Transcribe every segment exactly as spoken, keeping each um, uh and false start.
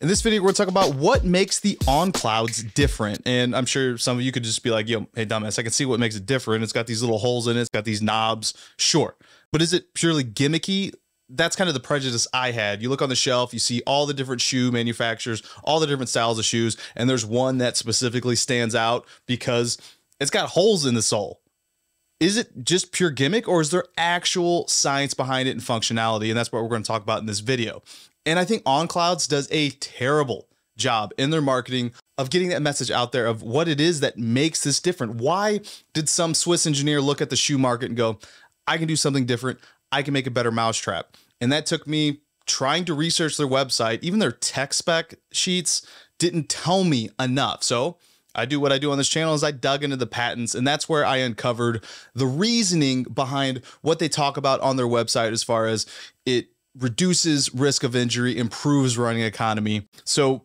In this video, we're gonna talk about what makes the On Clouds different. And I'm sure some of you could just be like, yo, hey, dumbass, I can see what makes it different. It's got these little holes in it. It's got these knobs. Sure. But is it purely gimmicky? That's kind of the prejudice I had. You look on the shelf, you see all the different shoe manufacturers, all the different styles of shoes. And there's one that specifically stands out because it's got holes in the sole. Is it just pure gimmick, or is there actual science behind it and functionality? And that's what we're going to talk about in this video. And I think On Clouds does a terrible job in their marketing of getting that message out there of what it is that makes this different. Why did some Swiss engineer look at the shoe market and go, I can do something different. I can make a better mousetrap. And that took me trying to research their website. Even their tech spec sheets didn't tell me enough. So I do what I do on this channel is I dug into the patents, and that's where I uncovered the reasoning behind what they talk about on their website as far as it reduces risk of injury, improves running economy. So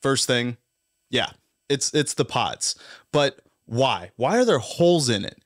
first thing, yeah, it's it's the pods. But why? Why are there holes in it?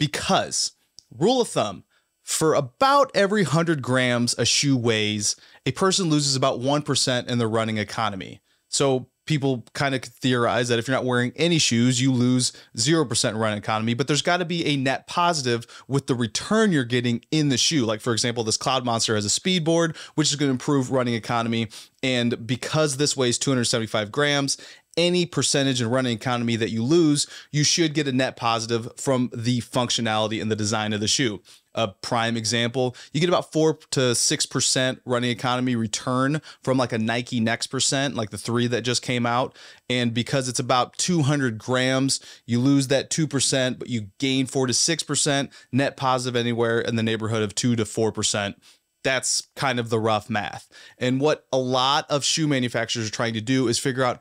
Because rule of thumb, for about every one hundred grams a shoe weighs, a person loses about one percent in the running economy. So people kind of theorize that if you're not wearing any shoes, you lose zero percent run economy, but there's got to be a net positive with the return you're getting in the shoe. Like, for example, this Cloud Monster has a speed board, which is going to improve running economy. And because this weighs two hundred seventy-five grams, any percentage in running economy that you lose, you should get a net positive from the functionality and the design of the shoe. A prime example, you get about four to six percent running economy return from like a Nike Next%, like the three that just came out. And because it's about two hundred grams, you lose that two percent, but you gain four to six percent net positive anywhere in the neighborhood of two to four percent. That's kind of the rough math. And what a lot of shoe manufacturers are trying to do is figure out,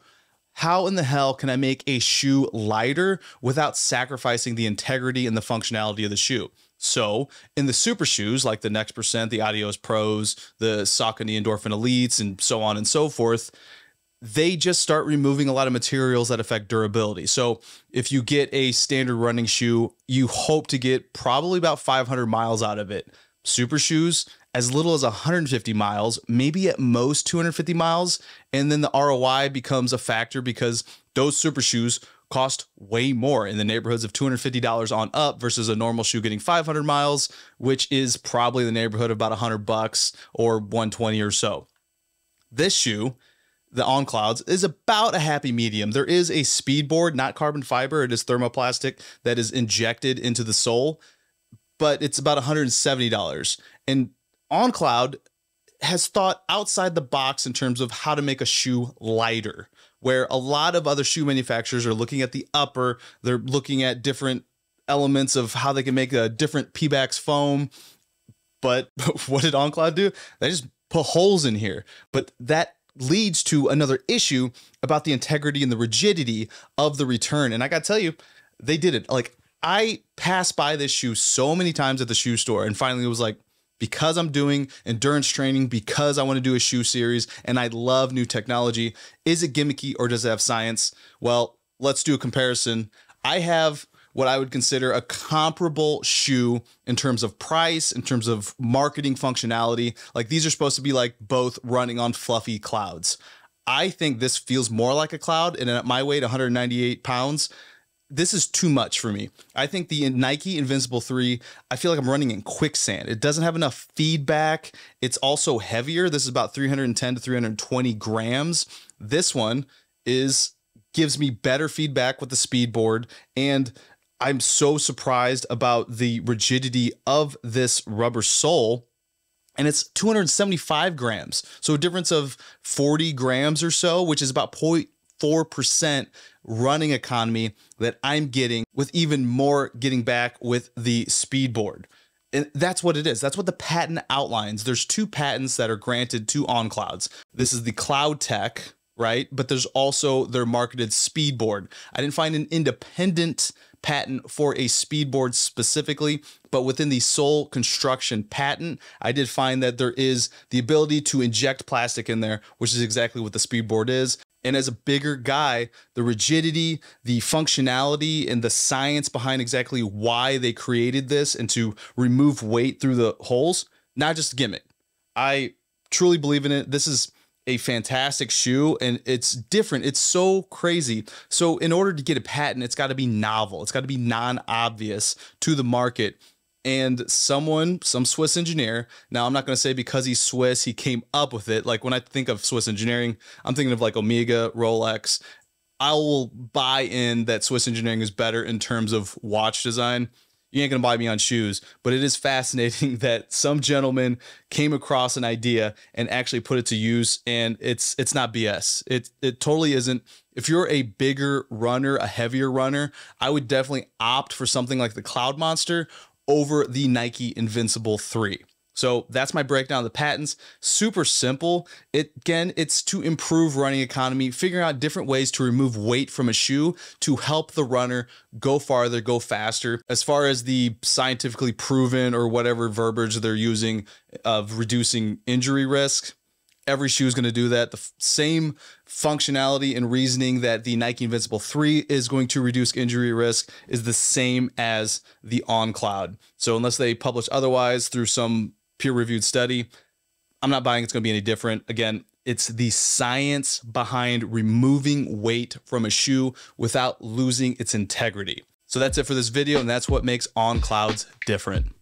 how in the hell can I make a shoe lighter without sacrificing the integrity and the functionality of the shoe? So in the super shoes, like the Next%, the Adios Pros, the Saucony Endorphin Elites, and so on and so forth, they just start removing a lot of materials that affect durability. So if you get a standard running shoe, you hope to get probably about five hundred miles out of it. Super shoes, as little as one hundred fifty miles, maybe at most two hundred fifty miles. And then the R O I becomes a factor because those super shoes cost way more, in the neighborhoods of two hundred fifty dollars on up, versus a normal shoe getting five hundred miles, which is probably the neighborhood of about one hundred bucks or one twenty or so. This shoe, the On Clouds, is about a happy medium. There is a speed board, not carbon fiber. It is thermoplastic that is injected into the sole, but it's about one hundred seventy dollars. And On Cloud has thought outside the box in terms of how to make a shoe lighter, where a lot of other shoe manufacturers are looking at the upper, they're looking at different elements of how they can make a different Pebax foam. But what did On Cloud do? They just put holes in here. But that leads to another issue about the integrity and the rigidity of the return. And I got to tell you, they did it. Like, I passed by this shoe so many times at the shoe store, and finally it was like, because I'm doing endurance training, because I want to do a shoe series and I love new technology, is it gimmicky or does it have science? Well, let's do a comparison. I have what I would consider a comparable shoe in terms of price, in terms of marketing functionality. Like, these are supposed to be like both running on fluffy clouds. I think this feels more like a cloud, and at my weight, one hundred ninety-eight pounds, this is too much for me. I think the Nike Invincible three, I feel like I'm running in quicksand. It doesn't have enough feedback. It's also heavier. This is about three hundred ten to three hundred twenty grams. This one is gives me better feedback with the speed board. And I'm so surprised about the rigidity of this rubber sole. And it's two hundred seventy-five grams. So a difference of forty grams or so, which is about zero point four percent running economy that I'm getting, with even more getting back with the speed board. And that's what it is. That's what the patent outlines. There's two patents that are granted to On Clouds. This is the Cloud Tech, right? But there's also their marketed speed board. I didn't find an independent patent for a speed board specifically, but within the sole construction patent, I did find that there is the ability to inject plastic in there, which is exactly what the speed board is. And as a bigger guy, the rigidity, the functionality, and the science behind exactly why they created this and to remove weight through the holes, not just a gimmick. I truly believe in it. This is a fantastic shoe, and it's different. It's so crazy. So in order to get a patent, it's got to be novel. It's got to be non-obvious to the market. And someone, some Swiss engineer, now I'm not going to say because he's Swiss, he came up with it. Like when I think of Swiss engineering, I'm thinking of like Omega, Rolex. I will buy in that Swiss engineering is better in terms of watch design. You ain't going to buy me on shoes, but it is fascinating that some gentleman came across an idea and actually put it to use. And it's, it's not B S. It, it totally isn't. If you're a bigger runner, a heavier runner, I would definitely opt for something like the Cloud Monster over the Nike Invincible three. So that's my breakdown of the patents. Super simple. It again, it's to improve running economy, figuring out different ways to remove weight from a shoe to help the runner go farther, go faster. As far as the scientifically proven or whatever verbiage they're using of reducing injury risk, every shoe is going to do that. The same functionality and reasoning that the Nike Invincible three is going to reduce injury risk is the same as the On Cloud. So unless they publish otherwise through some peer-reviewed study, I'm not buying it's going to be any different. Again, it's the science behind removing weight from a shoe without losing its integrity. So that's it for this video, and that's what makes On Clouds different.